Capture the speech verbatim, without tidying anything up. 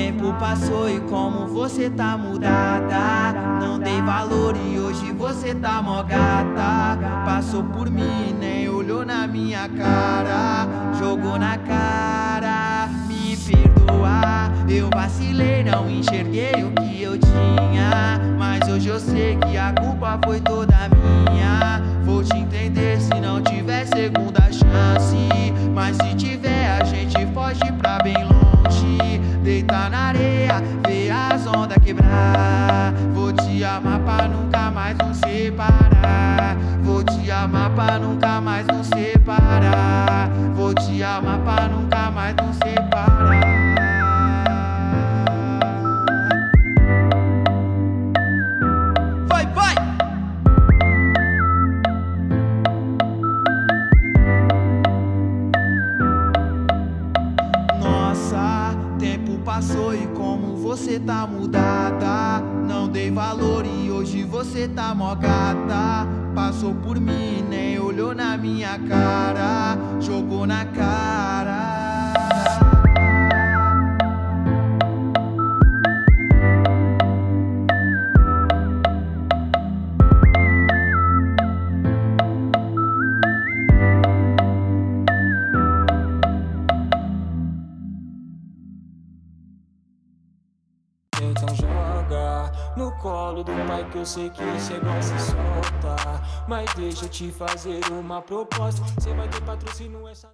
tempo passou e como você tá mudada. Não dei valor e hoje você tá mó gata. Passou por mim e nem olhou na minha cara. Jogou na cara, me perdoa. Eu vacilei, não enxerguei o que eu tinha. Mas hoje eu sei que a culpa foi toda minha. Vou te entender se não tiver segunda chance. Mas se tiver a gente foge pra bem longe. Deitar na areia, ver as ondas quebrar. Vou te amar pra nunca mais nos separar. Vou te amar pra nunca mais nos separar. Vou te amar pra nunca mais nos separar. Passou e como você tá mudada. Não dei valor e hoje você tá mó gata. Passou por mim e nem olhou na minha cara. Jogou na cara. No colo do pai que eu sei que cê gosta de soltar. Mas deixa eu te fazer uma proposta. Cê vai ter patrocínio essa...